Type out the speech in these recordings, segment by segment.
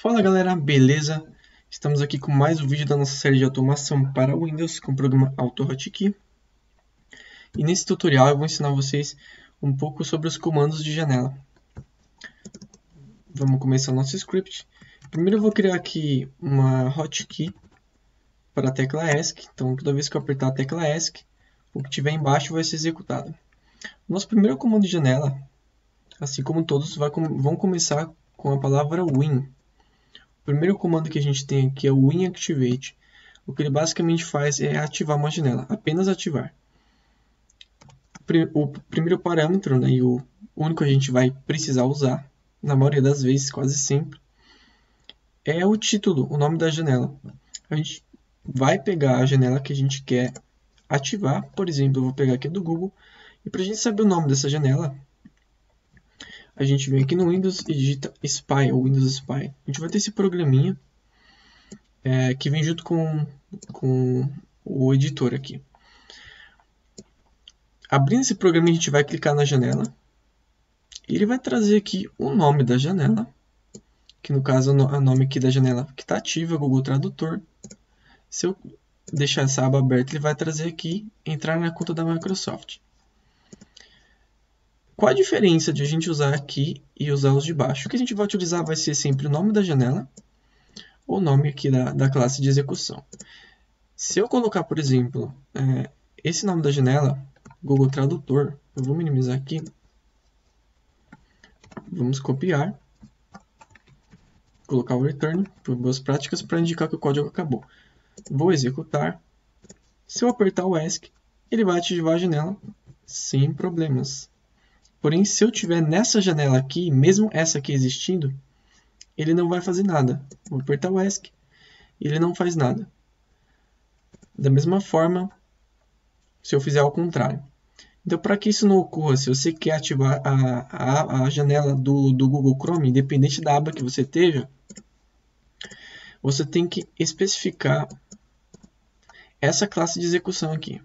Fala galera, beleza? Estamos aqui com mais um vídeo da nossa série de automação para Windows com o programa AutoHotkey. E nesse tutorial eu vou ensinar vocês um pouco sobre os comandos de janela. Vamos começar o nosso script. Primeiro eu vou criar aqui uma hotkey para a tecla ESC. Então toda vez que eu apertar a tecla ESC, o que tiver embaixo vai ser executado. Nosso primeiro comando de janela, assim como todos, vão começar com a palavra win. O primeiro comando que a gente tem aqui é o WinActivate. O que ele basicamente faz é ativar uma janela, apenas ativar. O primeiro parâmetro, né, e o único que a gente vai precisar usar, na maioria das vezes, quase sempre, é o título, o nome da janela. A gente vai pegar a janela que a gente quer ativar, por exemplo, eu vou pegar aqui do Google, e para a gente saber o nome dessa janela, a gente vem aqui no Windows e digita Spy, ou Windows Spy. A gente vai ter esse programinha que vem junto com o editor aqui. Abrindo esse programinha, a gente vai clicar na janela. E ele vai trazer aqui o nome da janela, que no caso é o nome aqui da janela que está ativa, o Google Tradutor. Se eu deixar essa aba aberta, ele vai trazer aqui, entrar na conta da Microsoft. Qual a diferença de a gente usar aqui e usar os de baixo? O que a gente vai utilizar vai ser sempre o nome da janela ou o nome aqui da classe de execução. Se eu colocar, por exemplo, esse nome da janela, Google Tradutor, eu vou minimizar aqui. Vamos copiar, colocar o return por boas práticas para indicar que o código acabou. Vou executar. Se eu apertar o ESC, ele vai ativar a janela sem problemas. Porém, se eu tiver nessa janela aqui, mesmo essa aqui existindo, ele não vai fazer nada. Vou apertar o ESC, ele não faz nada. Da mesma forma, se eu fizer ao contrário. Então, para que isso não ocorra, se você quer ativar a janela do Google Chrome, independente da aba que você esteja, você tem que especificar essa classe de execução aqui.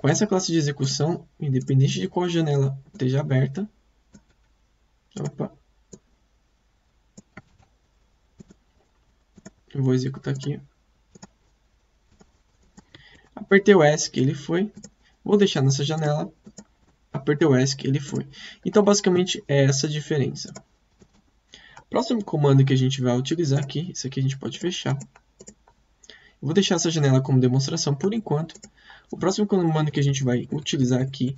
Com essa classe de execução, independente de qual janela esteja aberta, eu vou executar aqui. Apertei o ESC, ele foi. Vou deixar nessa janela. Apertei o ESC, ele foi. Então, basicamente, é essa a diferença. Próximo comando que a gente vai utilizar aqui, isso aqui a gente pode fechar. Eu vou deixar essa janela como demonstração por enquanto. O próximo comando que a gente vai utilizar aqui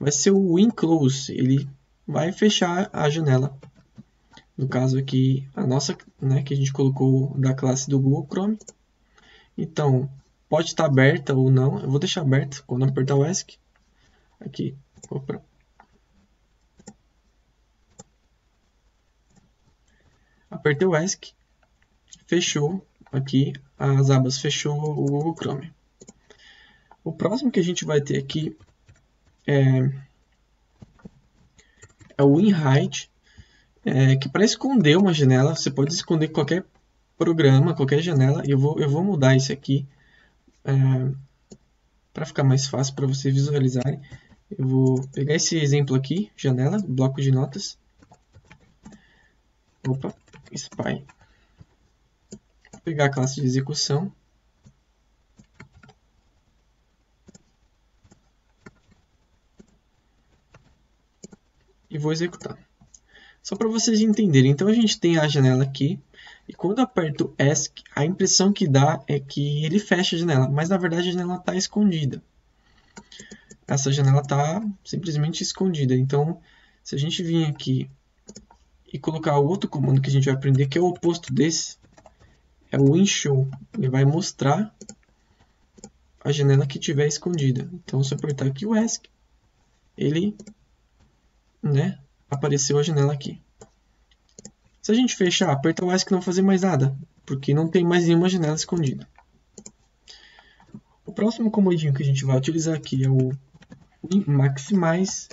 vai ser o WinClose. Ele vai fechar a janela. No caso aqui, a nossa, né, que a gente colocou da classe do Google Chrome. Então, pode estar aberta ou não. Eu vou deixar aberta quando apertar o ESC. Aqui, apertei o ESC, fechou aqui as abas, fechou o Google Chrome. O próximo que a gente vai ter aqui é o WinHide, que para esconder uma janela, você pode esconder qualquer programa, qualquer janela. Eu vou mudar isso aqui para ficar mais fácil para vocês visualizarem. Eu vou pegar esse exemplo aqui, janela, bloco de notas. Spy. Vou pegar a classe de execução. E vou executar. Só para vocês entenderem. Então a gente tem a janela aqui. E quando eu aperto ESC, a impressão que dá é que ele fecha a janela. Mas na verdade a janela está escondida. Essa janela está simplesmente escondida. Então se a gente vir aqui e colocar o outro comando que a gente vai aprender, que é o oposto desse, é o WinShow. Ele vai mostrar a janela que tiver escondida. Então se eu apertar aqui o ESC, ele... apareceu a janela aqui. Se a gente fechar, apertar o ESC, não vai fazer mais nada, porque não tem mais nenhuma janela escondida. O próximo comandinho que a gente vai utilizar aqui é o Maximize.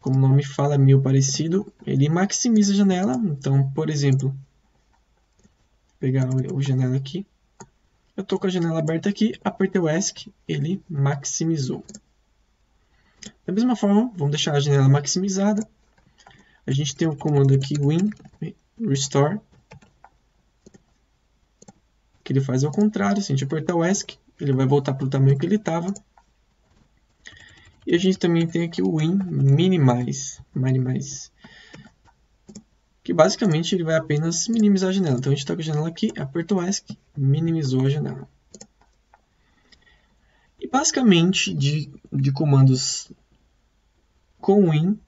Como o nome fala, é meio parecido. Ele maximiza a janela. Então, por exemplo, vou pegar a janela aqui. Eu estou com a janela aberta aqui, apertei o ESC, ele maximizou. Da mesma forma, vamos deixar a janela maximizada. A gente tem o comando aqui win win-restore, que ele faz ao contrário. Se a gente apertar o ESC, ele vai voltar para o tamanho que ele estava. E a gente também tem aqui o win-minimize, que basicamente ele vai apenas minimizar a janela. Então a gente está com a janela aqui, aperta o ESC, minimizou a janela. E basicamente de comandos com win,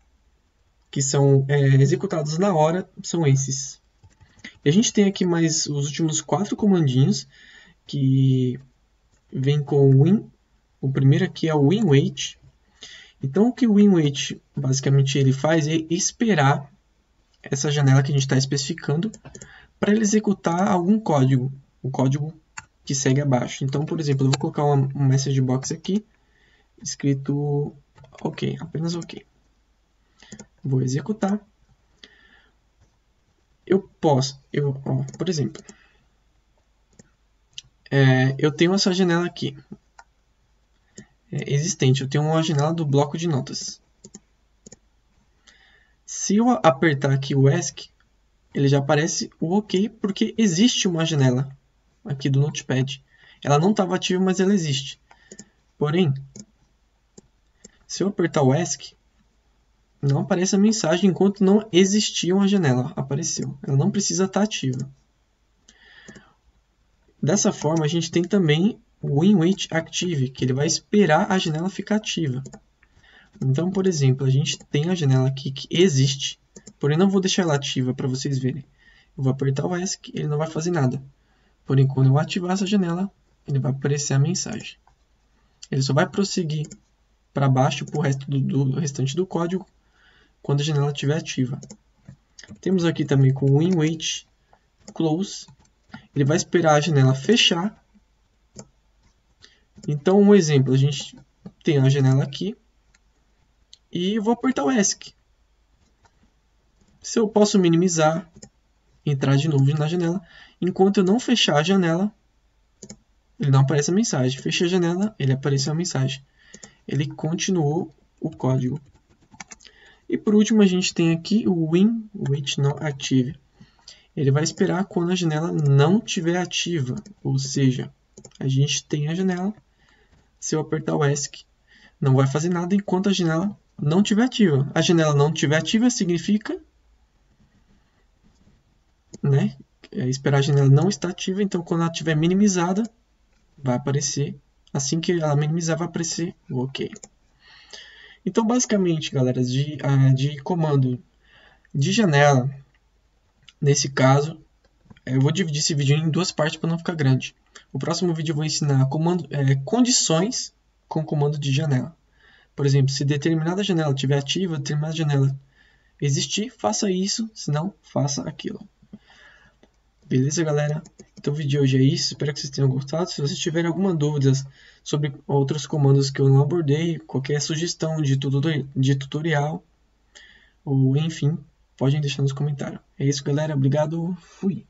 que são executados na hora, são esses. E a gente tem aqui mais os últimos 4 comandinhos, que vem com o win. O primeiro aqui é o win wait. Então o que o win wait basicamente ele faz é esperar essa janela que a gente está especificando para ele executar algum código, o código que segue abaixo. Então, por exemplo, eu vou colocar um message box aqui, escrito OK, apenas OK. Vou executar. Por exemplo, eu tenho essa janela aqui, existente. Eu tenho uma janela do bloco de notas. Se eu apertar aqui o ESC, ele já aparece o OK, porque existe uma janela aqui do Notepad. Ela não estava ativa, mas ela existe. Porém, se eu apertar o ESC, não aparece a mensagem enquanto não existia uma janela. Apareceu. Ela não precisa estar ativa. Dessa forma, a gente tem também o WinWait Active, que ele vai esperar a janela ficar ativa. Então, por exemplo, a gente tem a janela aqui que existe, porém não vou deixar ela ativa para vocês verem. Eu vou apertar o ESC, ele não vai fazer nada. Porém, quando eu ativar essa janela, ele vai aparecer a mensagem. Ele só vai prosseguir para baixo para o resto do restante do código quando a janela estiver ativa. Temos aqui também com o WinWait close. Ele vai esperar a janela fechar. Então, um exemplo, a gente tem a janela aqui e eu vou apertar o ESC. Se eu posso minimizar, entrar de novo na janela, enquanto eu não fechar a janela, ele não aparece a mensagem. Fechei a janela, ele apareceu a mensagem. Ele continuou o código. E por último, a gente tem aqui o WinWaitNotActive. Ele vai esperar quando a janela não estiver ativa, ou seja, a gente tem a janela, se eu apertar o ESC, não vai fazer nada enquanto a janela não estiver ativa. A janela não estiver ativa significa, esperar a janela não estar ativa, então quando ela estiver minimizada, vai aparecer, assim que ela minimizar, vai aparecer o OK. Então, basicamente, galera, de comando de janela, nesse caso, eu vou dividir esse vídeo em 2 partes para não ficar grande. O próximo vídeo eu vou ensinar condições com comando de janela. Por exemplo, se determinada janela estiver ativa, determinada janela existir, faça isso, se não, faça aquilo. Beleza, galera? Então o vídeo de hoje é isso. Espero que vocês tenham gostado. Se vocês tiverem alguma dúvida sobre outros comandos que eu não abordei, qualquer sugestão de tutorial, ou enfim, podem deixar nos comentários. É isso, galera. Obrigado. Fui.